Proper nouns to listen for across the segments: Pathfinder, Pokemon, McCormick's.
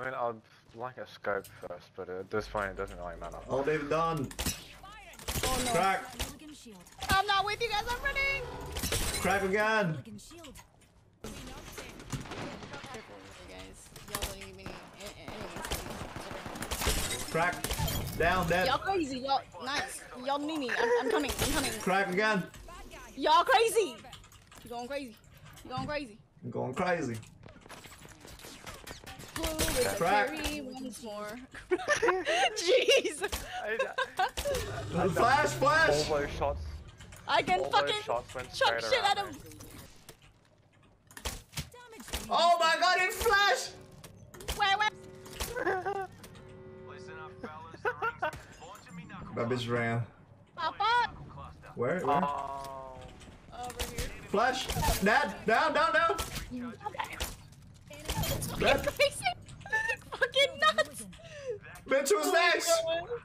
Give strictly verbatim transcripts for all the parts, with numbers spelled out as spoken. I mean, I'd like a scope first, but at this point it doesn't really matter. Oh, they've done! Oh, no. Crack! I'm not with you guys, I'm running! Crack again! Crack! Down, dead! Y'all crazy, y'all nice. Y'all need me. I'm, I'm coming, I'm coming. Crack again! Y'all crazy! You're going crazy. You're going crazy. I'm going crazy. Crack. Once more. Jeez. Flash, flash. All those shots. I can all fucking chuck shit at him. Oh my god, it flashed! Wait, wait. Listen up, fellas. The ring's launching me knuckle. That bitch ran. Oh, fuck. Where? Where? Oh. Over here. Flash. Dad. Down, down, down. Okay. It's fucking crazy. Fucking nuts. Bitch, who's next?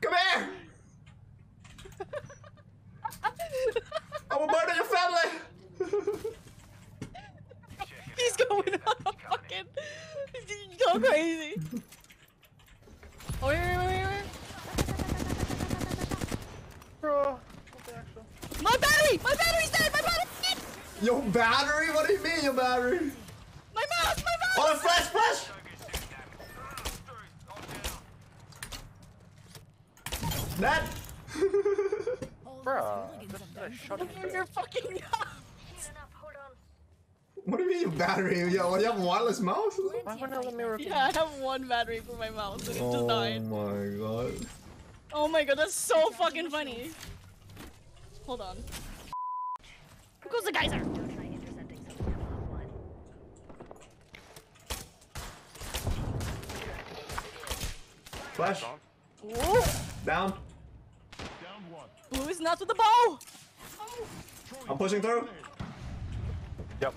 Come here. I will murder your family. He's going on a fucking. He's going crazy. Oh, wait, wait, wait, wait. Bro. My battery! My battery's dead! My battery's dead! Your battery? What do you mean, your battery? My mouse! My mouse! Oh, flash! Flash! That! Bro, you're fucking nuts. What do you mean your battery? Yo, you have a wireless mouse? I yeah, I have one battery for my mouse and it just died. Oh my god. Oh my god, that's so fucking funny. Hold on. Here goes the geyser! Flash! Whoa. Down! Blue is nuts with the bow! Oh. I'm pushing through! Yep.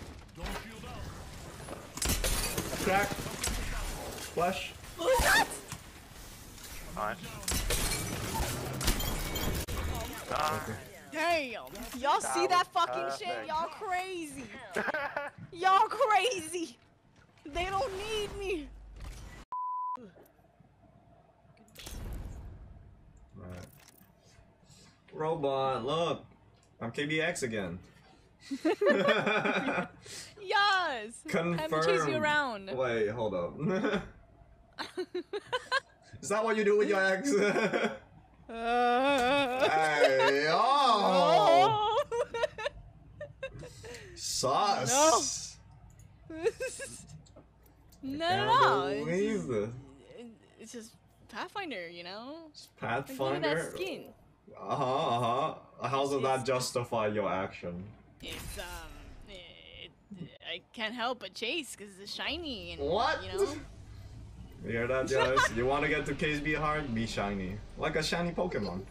Crack! Flash! Blue is nuts! Alright. Ah. Okay. Damn! Y'all see that fucking perfect. Shit? Y'all crazy! Y'all crazy! They don't need me! Alright. Robot, look! I'm K B X again. Yes! Confirm. I'm gonna chase you around. Wait, hold up. Is that what you do with your ex? Uh, hey, oh! No. Sauce! No, no, no. It's just, it's just Pathfinder, you know? It's Pathfinder? That skin. Uh huh, uh huh. How does that justify your action? It's, um, it, I can't help but chase because it's shiny and, what? You know? You hear that, guys? You want to get to K S B hard? Be shiny. Like a shiny Pokemon.